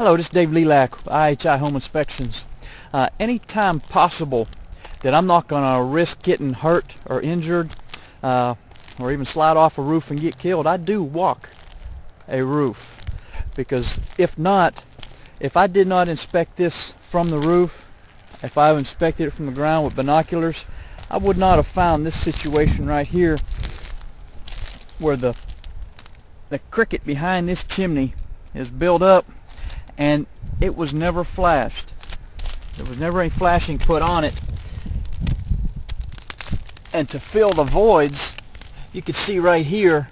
Hello, this is Dave Lelack, IHI Home Inspections. Anytime possible that I'm not going to risk getting hurt or injured or even slide off a roof and get killed, I do walk a roof. Because if not, if I did not inspect this from the roof, if I inspected it from the ground with binoculars, I would not have found this situation right here where the cricket behind this chimney is built up and it was never flashed. There was never any flashing put on it. And to fill the voids, you could see right here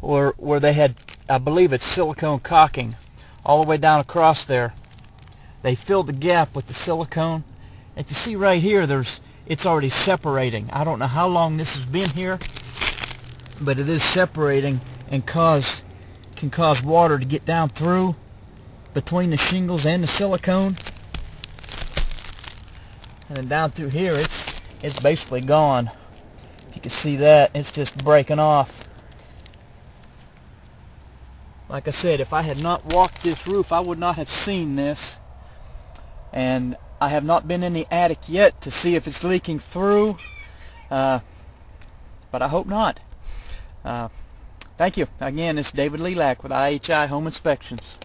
where they had, I believe it's silicone caulking all the way down across there. They filled the gap with the silicone. If you see right here, it's already separating. I don't know how long this has been here, but it is separating and can cause water to get down through between the shingles and the silicone. And then down through here, it's basically gone. If you can see that, it's just breaking off. Like I said, if I had not walked this roof, I would not have seen this. And I have not been in the attic yet to see if it's leaking through, but I hope not. Thank you. Again, it's David Lelack with IHI Home Inspections.